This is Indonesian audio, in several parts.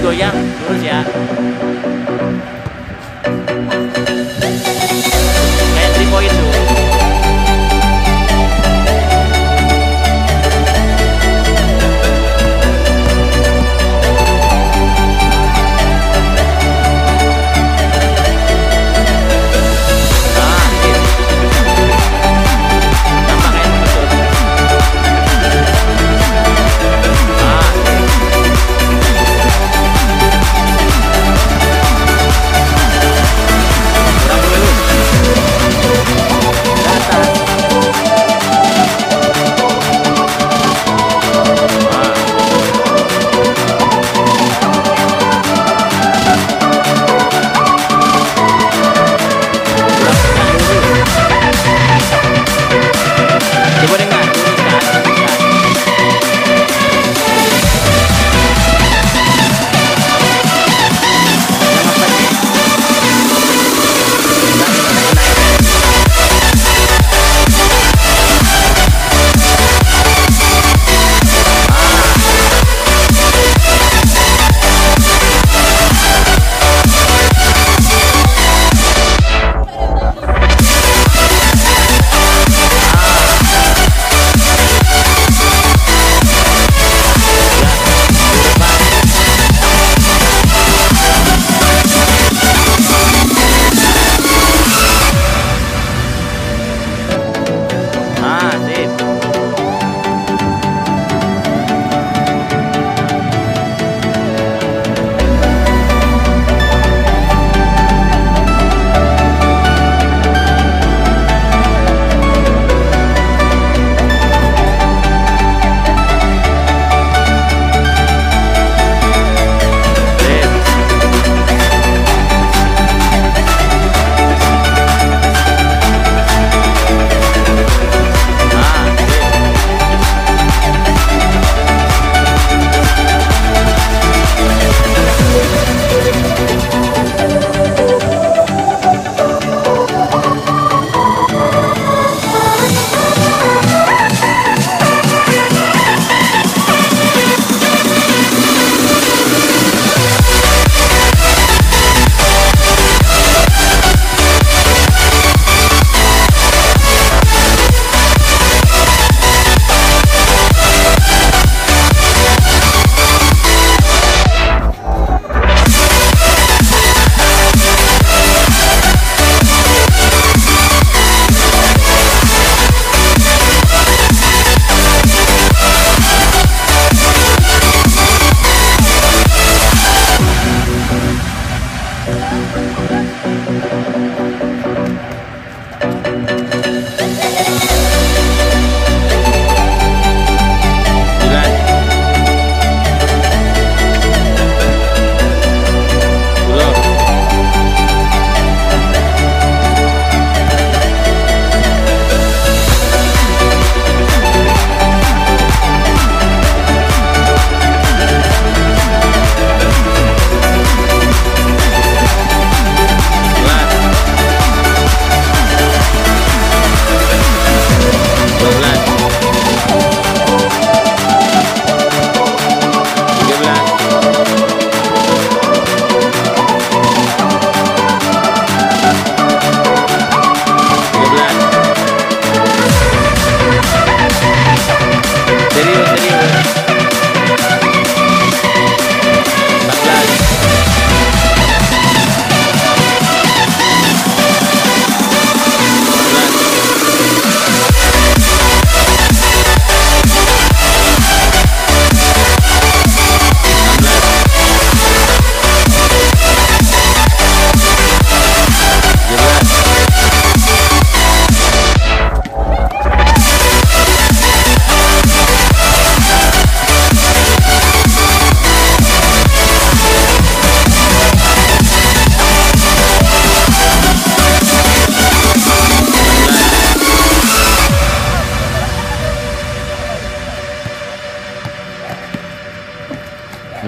digoyang terus ya. Kayak 3 point tuh.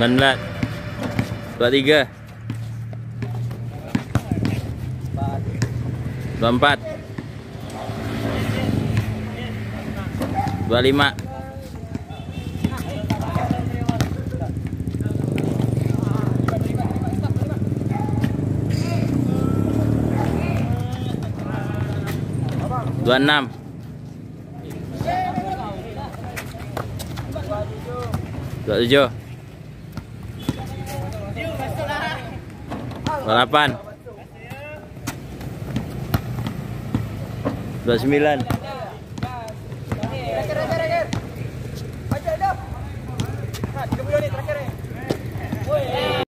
Benar. 23. 24. 25. 26. 26. Dua tujuh. 28. 29.